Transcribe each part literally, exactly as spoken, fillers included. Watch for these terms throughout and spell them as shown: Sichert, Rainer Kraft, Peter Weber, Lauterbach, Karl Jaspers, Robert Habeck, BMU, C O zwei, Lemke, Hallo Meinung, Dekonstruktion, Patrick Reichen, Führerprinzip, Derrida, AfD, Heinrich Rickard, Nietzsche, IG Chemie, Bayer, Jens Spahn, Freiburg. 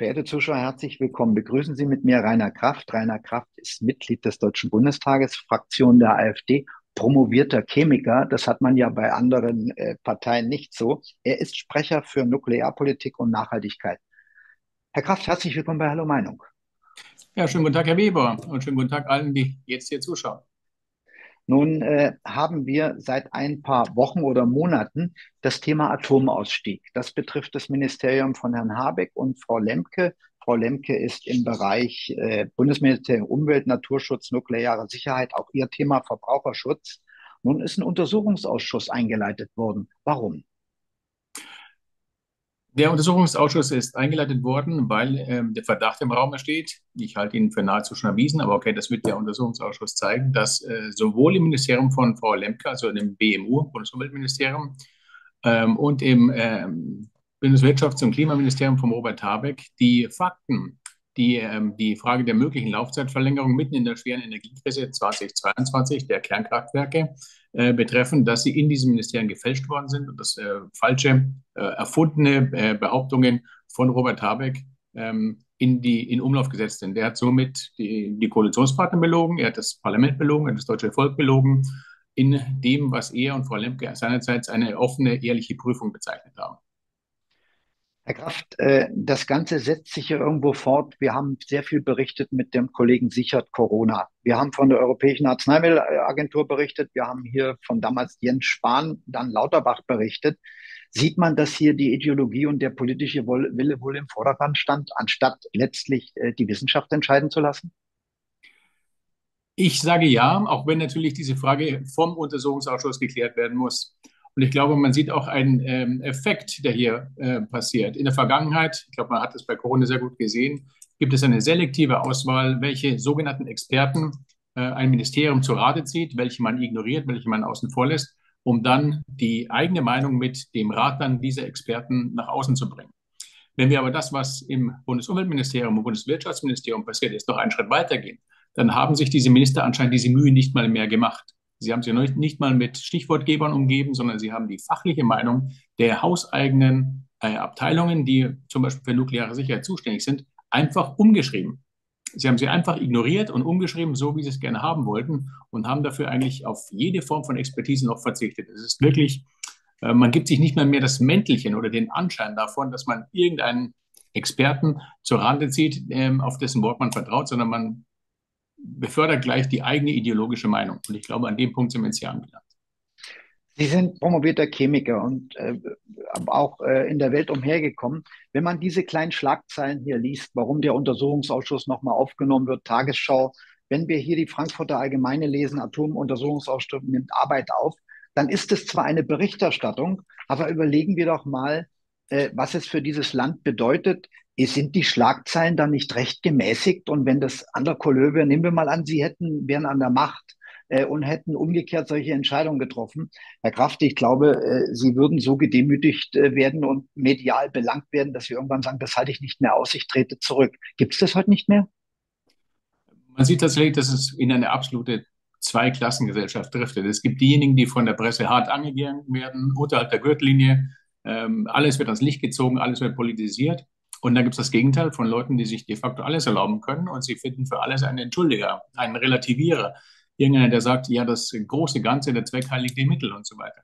Verehrte Zuschauer, herzlich willkommen. Begrüßen Sie mit mir Rainer Kraft. Rainer Kraft ist Mitglied des Deutschen Bundestages, Fraktion der AfD, promovierter Chemiker. Das hat man ja bei anderen äh, Parteien nicht so. Er ist Sprecher für Nuklearpolitik und Nachhaltigkeit. Herr Kraft, herzlich willkommen bei Hallo Meinung. Ja, schönen guten Tag, Herr Weber, und schönen guten Tag allen, die jetzt hier zuschauen. Nun äh, haben wir seit ein paar Wochen oder Monaten das Thema Atomausstieg. Das betrifft das Ministerium von Herrn Habeck und Frau Lemke. Frau Lemke ist im Bereich äh, Bundesministerium Umwelt, Naturschutz, nukleare Sicherheit, auch ihr Thema Verbraucherschutz. Nun ist ein Untersuchungsausschuss eingeleitet worden. Warum? Der Untersuchungsausschuss ist eingeleitet worden, weil äh, der Verdacht im Raum steht. Ich halte ihn für nahezu schon erwiesen, aber okay, das wird der Untersuchungsausschuss zeigen, dass äh, sowohl im Ministerium von Frau Lemke, also in dem B M U, Bundesumweltministerium, ähm, und im äh, Bundeswirtschafts- und Klimaministerium von Robert Habeck die Fakten, die äh, die Frage der möglichen Laufzeitverlängerung mitten in der schweren Energiekrise zweitausendzweiundzwanzig der Kernkraftwerke äh, betreffen, dass sie in diesen Ministerien gefälscht worden sind und dass äh, falsche, äh, erfundene äh, Behauptungen von Robert Habeck ähm, in, die, in Umlauf gesetzt sind. Er hat somit die, die Koalitionspartner belogen, er hat das Parlament belogen, er hat das deutsche Volk belogen, in dem, was er und Frau Lemke seinerseits eine offene, ehrliche Prüfung bezeichnet haben. Herr Kraft, das Ganze setzt sich ja irgendwo fort. Wir haben sehr viel berichtet mit dem Kollegen Sichert, Corona. Wir haben von der Europäischen Arzneimittelagentur berichtet. Wir haben hier von damals Jens Spahn, dann Lauterbach berichtet. Sieht man, dass hier die Ideologie und der politische Wille wohl im Vordergrund stand, anstatt letztlich die Wissenschaft entscheiden zu lassen? Ich sage ja, auch wenn natürlich diese Frage vom Untersuchungsausschuss geklärt werden muss. Und ich glaube, man sieht auch einen ähm, Effekt, der hier äh, passiert. In der Vergangenheit, ich glaube, man hat das bei Corona sehr gut gesehen, gibt es eine selektive Auswahl, welche sogenannten Experten äh, ein Ministerium zu Rate zieht, welche man ignoriert, welche man außen vor lässt, um dann die eigene Meinung mit dem Rat dann dieser Experten nach außen zu bringen. Wenn wir aber das, was im Bundesumweltministerium und Bundeswirtschaftsministerium passiert ist, noch einen Schritt weitergehen, dann haben sich diese Minister anscheinend diese Mühe nicht mal mehr gemacht. Sie haben sich ja nicht mal mit Stichwortgebern umgeben, sondern sie haben die fachliche Meinung der hauseigenen äh, Abteilungen, die zum Beispiel für nukleare Sicherheit zuständig sind, einfach umgeschrieben. Sie haben sie einfach ignoriert und umgeschrieben, so wie sie es gerne haben wollten, und haben dafür eigentlich auf jede Form von Expertise noch verzichtet. Es ist wirklich, äh, man gibt sich nicht mal mehr das Mäntelchen oder den Anschein davon, dass man irgendeinen Experten zur Rande zieht, ähm, auf dessen Wort man vertraut, sondern man befördert gleich die eigene ideologische Meinung. Und ich glaube, an dem Punkt sind wir jetzt hier angelangt. Sie sind promovierter Chemiker und äh, auch äh, in der Welt umhergekommen. Wenn man diese kleinen Schlagzeilen hier liest, warum der Untersuchungsausschuss nochmal aufgenommen wird, Tagesschau, wenn wir hier die Frankfurter Allgemeine lesen, Atomuntersuchungsausschuss nimmt Arbeit auf, dann ist es zwar eine Berichterstattung, aber überlegen wir doch mal, äh, was es für dieses Land bedeutet. Sind die Schlagzeilen dann nicht recht gemäßigt? Und wenn das andere Kollegen, nehmen wir mal an, sie hätten, wären an der Macht äh, und hätten umgekehrt solche Entscheidungen getroffen. Herr Kraft, ich glaube, äh, Sie würden so gedemütigt äh, werden und medial belangt werden, dass wir irgendwann sagen, das halte ich nicht mehr aus, ich trete zurück. Gibt es das heute nicht mehr? Man sieht tatsächlich, dass es in eine absolute Zweiklassengesellschaft driftet. Es gibt diejenigen, die von der Presse hart angegangen werden, unterhalb der Gürtellinie. Ähm, alles wird ans Licht gezogen, alles wird politisiert. Und dann gibt es das Gegenteil von Leuten, die sich de facto alles erlauben können, und sie finden für alles einen Entschuldiger, einen Relativierer, irgendeiner, der sagt, ja, das große Ganze, der Zweck heiligt die Mittel und so weiter.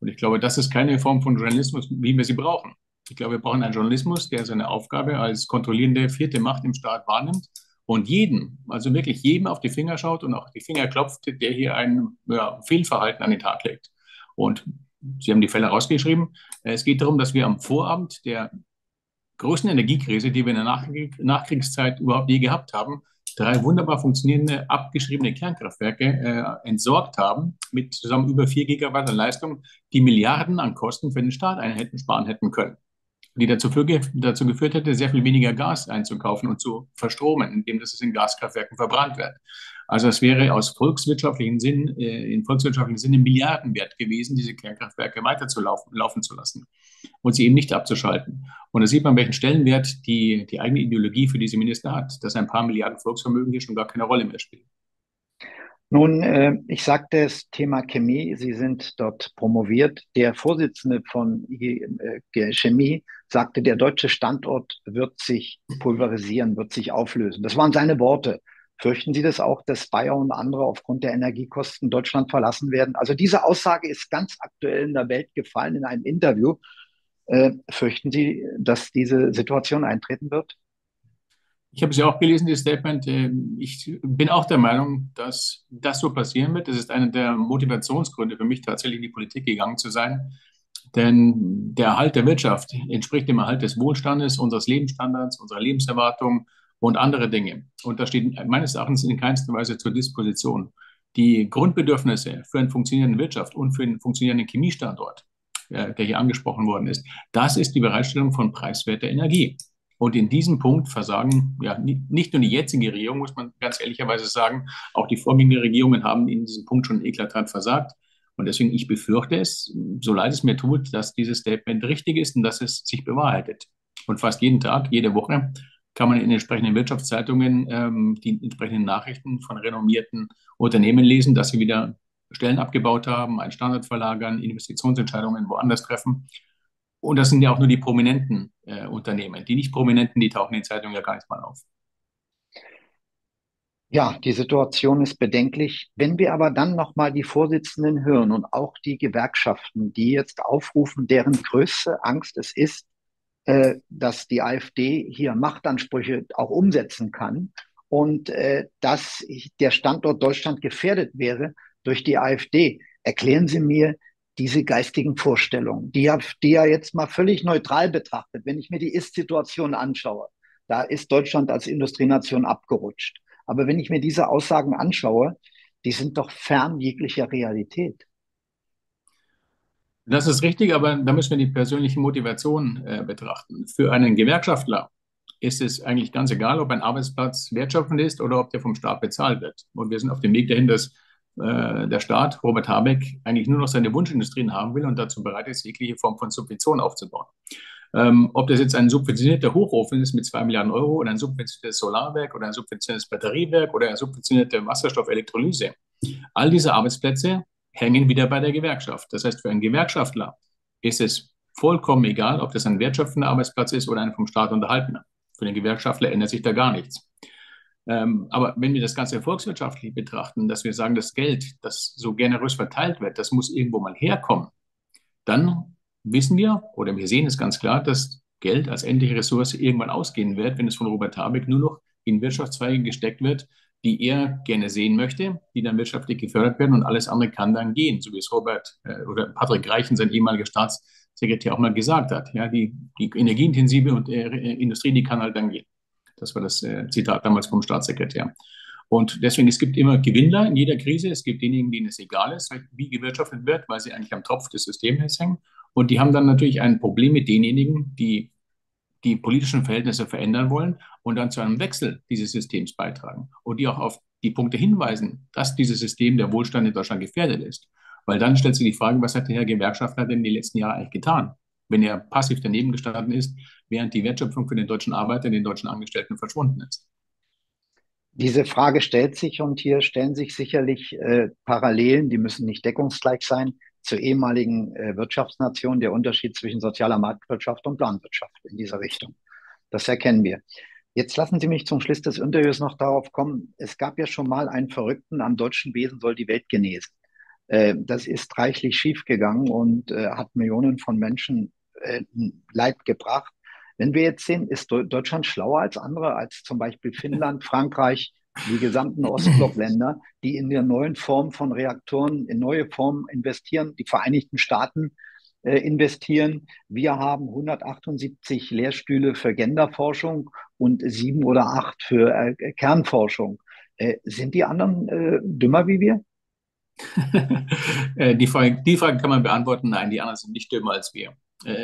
Und ich glaube, das ist keine Form von Journalismus, wie wir sie brauchen. Ich glaube, wir brauchen einen Journalismus, der seine Aufgabe als kontrollierende vierte Macht im Staat wahrnimmt und jeden, also wirklich jedem auf die Finger schaut und auch die Finger klopft, der hier ein ja, Fehlverhalten an den Tag legt. Und Sie haben die Fälle rausgeschrieben. Es geht darum, dass wir am Vorabend der größten Energiekrise, die wir in der Nachkrieg Nachkriegszeit überhaupt je gehabt haben, drei wunderbar funktionierende, abgeschriebene Kernkraftwerke äh, entsorgt haben, mit zusammen über vier Gigawatt an Leistung, die Milliarden an Kosten für den Staat einen hätten sparen hätten können, die dazu, für, dazu geführt hätte, sehr viel weniger Gas einzukaufen und zu verstromen, indem das in Gaskraftwerken verbrannt wird. Also es wäre aus volkswirtschaftlichen Sinn, äh, in volkswirtschaftlichen Sinne Milliardenwert gewesen, diese Kernkraftwerke weiterzulaufen laufen zu lassen und sie eben nicht abzuschalten. Und da sieht man, welchen Stellenwert die, die eigene Ideologie für diese Minister hat, dass ein paar Milliarden Volksvermögen hier schon gar keine Rolle mehr spielen. Nun, äh, ich sagte es, Thema Chemie, Sie sind dort promoviert. Der Vorsitzende von I G Chemie sagte, der deutsche Standort wird sich pulverisieren, wird sich auflösen. Das waren seine Worte. Fürchten Sie das auch, dass Bayer und andere aufgrund der Energiekosten Deutschland verlassen werden? Also diese Aussage ist ganz aktuell in der Welt gefallen in einem Interview. Äh, fürchten Sie, dass diese Situation eintreten wird? Ich habe es ja auch gelesen, das Statement. Ich bin auch der Meinung, dass das so passieren wird. Das ist einer der Motivationsgründe für mich, tatsächlich in die Politik gegangen zu sein. Denn der Erhalt der Wirtschaft entspricht dem Erhalt des Wohlstandes, unseres Lebensstandards, unserer Lebenserwartung und andere Dinge. Und das steht meines Erachtens in keinster Weise zur Disposition. Die Grundbedürfnisse für eine funktionierende Wirtschaft und für einen funktionierenden Chemiestandort, der hier angesprochen worden ist, das ist die Bereitstellung von preiswerter Energie. Und in diesem Punkt versagen ja nicht nur die jetzige Regierung, muss man ganz ehrlicherweise sagen, auch die vorgängige Regierungen haben in diesem Punkt schon eklatant versagt. Und deswegen, ich befürchte es, so leid es mir tut, dass dieses Statement richtig ist und dass es sich bewahrheitet. Und fast jeden Tag, jede Woche kann man in entsprechenden Wirtschaftszeitungen ähm, die entsprechenden Nachrichten von renommierten Unternehmen lesen, dass sie wieder Stellen abgebaut haben, einen Standort verlagern, Investitionsentscheidungen woanders treffen. Und das sind ja auch nur die prominenten äh, Unternehmen. Die nicht prominenten, die tauchen in Zeitungen ja gar nicht mal auf. Ja, die Situation ist bedenklich. Wenn wir aber dann nochmal die Vorsitzenden hören und auch die Gewerkschaften, die jetzt aufrufen, deren größte Angst es ist, äh, dass die AfD hier Machtansprüche auch umsetzen kann und äh, dass der Standort Deutschland gefährdet wäre durch die AfD. Erklären Sie mir diese geistigen Vorstellungen, die ja, die ja jetzt mal völlig neutral betrachtet, wenn ich mir die Ist-Situation anschaue, da ist Deutschland als Industrienation abgerutscht. Aber wenn ich mir diese Aussagen anschaue, die sind doch fern jeglicher Realität. Das ist richtig, aber da müssen wir die persönliche Motivation äh, betrachten. Für einen Gewerkschaftler ist es eigentlich ganz egal, ob ein Arbeitsplatz wertschöpfend ist oder ob der vom Staat bezahlt wird. Und wir sind auf dem Weg dahin, dass der Staat, Robert Habeck, eigentlich nur noch seine Wunschindustrien haben will und dazu bereit ist, jegliche Form von Subventionen aufzubauen. Ähm, ob das jetzt ein subventionierter Hochofen ist mit zwei Milliarden Euro oder ein subventioniertes Solarwerk oder ein subventioniertes Batteriewerk oder eine subventionierte Wasserstoffelektrolyse. All diese Arbeitsplätze hängen wieder bei der Gewerkschaft. Das heißt, für einen Gewerkschaftler ist es vollkommen egal, ob das ein wertschöpfender Arbeitsplatz ist oder ein vom Staat unterhaltener. Für den Gewerkschaftler ändert sich da gar nichts. Ähm, aber wenn wir das Ganze volkswirtschaftlich betrachten, dass wir sagen, das Geld, das so generös verteilt wird, das muss irgendwo mal herkommen, dann wissen wir oder wir sehen es ganz klar, dass Geld als endliche Ressource irgendwann ausgehen wird, wenn es von Robert Habeck nur noch in Wirtschaftszweige gesteckt wird, die er gerne sehen möchte, die dann wirtschaftlich gefördert werden und alles andere kann dann gehen, so wie es Robert äh, oder Patrick Reichen, sein ehemaliger Staatssekretär, auch mal gesagt hat. Ja, die, die energieintensive und, äh, Industrie, die kann halt dann gehen. Das war das äh, Zitat damals vom Staatssekretär. Und deswegen, es gibt immer Gewinner in jeder Krise. Es gibt diejenigen, denen es egal ist, wie gewirtschaftet wird, weil sie eigentlich am Tropf des Systems hängen. Und die haben dann natürlich ein Problem mit denjenigen, die die politischen Verhältnisse verändern wollen und dann zu einem Wechsel dieses Systems beitragen. Und die auch auf die Punkte hinweisen, dass dieses System der Wohlstand in Deutschland gefährdet ist. Weil dann stellt sich die Frage, was hat der Herr Gewerkschafter denn in den letzten Jahren eigentlich getan? Wenn er passiv daneben gestanden ist, während die Wertschöpfung für den deutschen Arbeiter, den deutschen Angestellten verschwunden ist. Diese Frage stellt sich und hier stellen sich sicherlich äh, Parallelen, die müssen nicht deckungsgleich sein, zur ehemaligen äh, Wirtschaftsnation, der Unterschied zwischen sozialer Marktwirtschaft und Planwirtschaft in dieser Richtung. Das erkennen wir. Jetzt lassen Sie mich zum Schluss des Interviews noch darauf kommen, es gab ja schon mal einen Verrückten, am deutschen Besen soll die Welt genesen. Äh, das ist reichlich schiefgegangen und äh, hat Millionen von Menschen Leid gebracht. Wenn wir jetzt sehen, ist Deutschland schlauer als andere, als zum Beispiel Finnland, Frankreich, die gesamten Ostblockländer, die in der neuen Form von Reaktoren, in neue Formen investieren, die Vereinigten Staaten äh, investieren. Wir haben hundertachtundsiebzig Lehrstühle für Genderforschung und sieben oder acht für äh, Kernforschung. Äh, sind die anderen äh, dümmer wie wir? die Frage, die Frage kann man beantworten, nein, die anderen sind nicht dümmer als wir.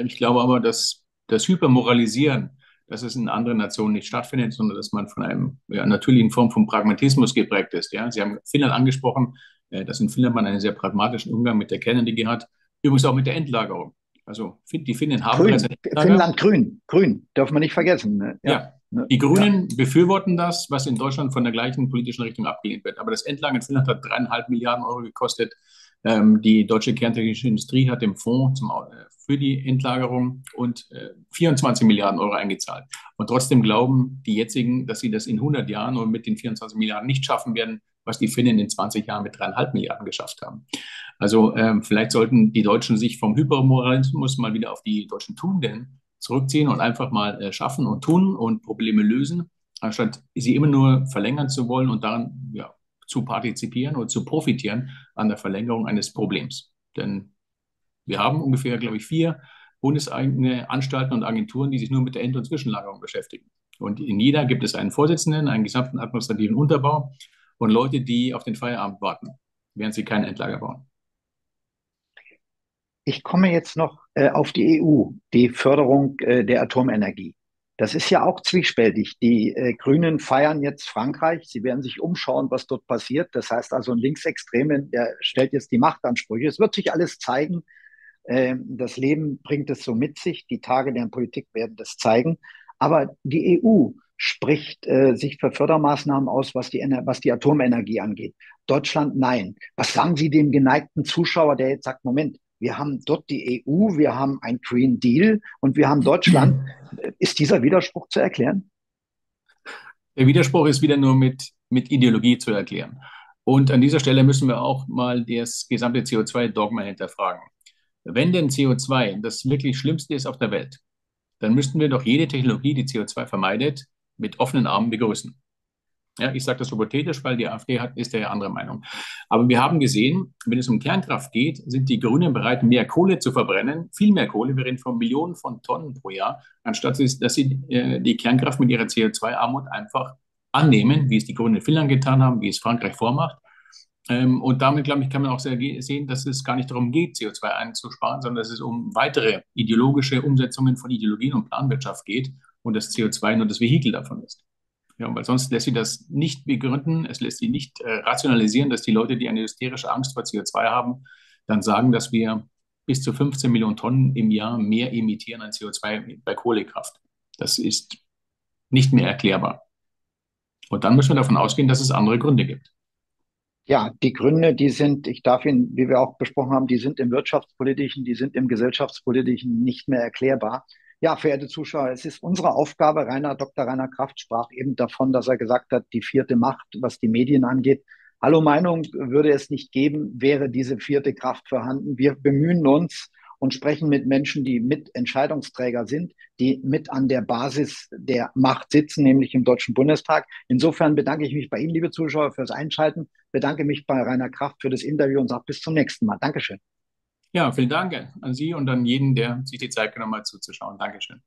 Ich glaube aber, dass das Hypermoralisieren, dass es in anderen Nationen nicht stattfindet, sondern dass man von einem ja, natürlichen Form von Pragmatismus geprägt ist. Ja? Sie haben Finnland angesprochen, dass in Finnland man einen sehr pragmatischen Umgang mit der Kernenergie hat, übrigens auch mit der Endlagerung. Also die Finnen haben grün. Finnland grün, grün, darf man nicht vergessen. Ne? Ja. Ja, Die Grünen ja. befürworten das, was in Deutschland von der gleichen politischen Richtung abgelehnt wird. Aber das Endlager in Finnland hat dreieinhalb Milliarden Euro gekostet. Ähm, die deutsche kerntechnische Industrie hat im Fonds zum, äh, für die Endlagerung und äh, vierundzwanzig Milliarden Euro eingezahlt. Und trotzdem glauben die jetzigen, dass sie das in hundert Jahren und mit den vierundzwanzig Milliarden nicht schaffen werden, was die Finnen in zwanzig Jahren mit dreieinhalb Milliarden geschafft haben. Also ähm, vielleicht sollten die Deutschen sich vom Hypermoralismus mal wieder auf die deutschen Tugenden zurückziehen und einfach mal äh, schaffen und tun und Probleme lösen, anstatt sie immer nur verlängern zu wollen und daran ja, zu partizipieren oder zu profitieren an der Verlängerung eines Problems. Denn wir haben ungefähr, glaube ich, vier bundeseigene Anstalten und Agenturen, die sich nur mit der End- und Zwischenlagerung beschäftigen. Und in jeder gibt es einen Vorsitzenden, einen gesamten administrativen Unterbau und Leute, die auf den Feierabend warten, während sie kein Endlager bauen. Ich komme jetzt noch äh, auf die E U, die Förderung äh, der Atomenergie. Das ist ja auch zwiespältig. Die äh, Grünen feiern jetzt Frankreich. Sie werden sich umschauen, was dort passiert. Das heißt also, ein Linksextremen, der stellt jetzt die Machtansprüche. Es wird sich alles zeigen. Äh, das Leben bringt es so mit sich. Die Tage der Politik werden das zeigen. Aber die E U spricht äh, sich für Fördermaßnahmen aus, was die, Ener- was die Atomenergie angeht. Deutschland, nein. Was sagen Sie dem geneigten Zuschauer, der jetzt sagt, Moment, wir haben dort die E U, wir haben ein Green Deal und wir haben Deutschland. Ist dieser Widerspruch zu erklären? Der Widerspruch ist wieder nur mit, mit Ideologie zu erklären. Und an dieser Stelle müssen wir auch mal das gesamte C O zwei Dogma hinterfragen. Wenn denn C O zwei das wirklich Schlimmste ist auf der Welt, dann müssten wir doch jede Technologie, die C O zwei vermeidet, mit offenen Armen begrüßen. Ja, ich sage das hypothetisch, weil die AfD hat, ist ja anderer Meinung. Aber wir haben gesehen, wenn es um Kernkraft geht, sind die Grünen bereit, mehr Kohle zu verbrennen, viel mehr Kohle, wir reden von Millionen von Tonnen pro Jahr, anstatt dass sie äh, die Kernkraft mit ihrer C O zwei Armut einfach annehmen, wie es die Grünen in Finnland getan haben, wie es Frankreich vormacht. Ähm, und damit, glaube ich, kann man auch sehr sehen, dass es gar nicht darum geht, C O zwei einzusparen, sondern dass es um weitere ideologische Umsetzungen von Ideologien und Planwirtschaft geht und das C O zwei nur das Vehikel davon ist. Ja, weil sonst lässt sie das nicht begründen, es lässt sie nicht äh, rationalisieren, dass die Leute, die eine hysterische Angst vor C O zwei haben, dann sagen, dass wir bis zu fünfzehn Millionen Tonnen im Jahr mehr emittieren an C O zwei bei Kohlekraft. Das ist nicht mehr erklärbar. Und dann müssen wir davon ausgehen, dass es andere Gründe gibt. Ja, die Gründe, die sind, ich darf Ihnen, wie wir auch besprochen haben, die sind im wirtschaftspolitischen, die sind im gesellschaftspolitischen nicht mehr erklärbar. Ja, verehrte Zuschauer, es ist unsere Aufgabe, Rainer, Doktor Rainer Kraft sprach eben davon, dass er gesagt hat, die vierte Macht, was die Medien angeht. Hallo Meinung würde es nicht geben, wäre diese vierte Kraft vorhanden. Wir bemühen uns und sprechen mit Menschen, die Mitentscheidungsträger sind, die mit an der Basis der Macht sitzen, nämlich im Deutschen Bundestag. Insofern bedanke ich mich bei Ihnen, liebe Zuschauer, fürs Einschalten, bedanke mich bei Rainer Kraft für das Interview und sage bis zum nächsten Mal. Dankeschön. Ja, vielen Dank an Sie und an jeden, der sich die Zeit genommen hat, zuzuschauen. Dankeschön.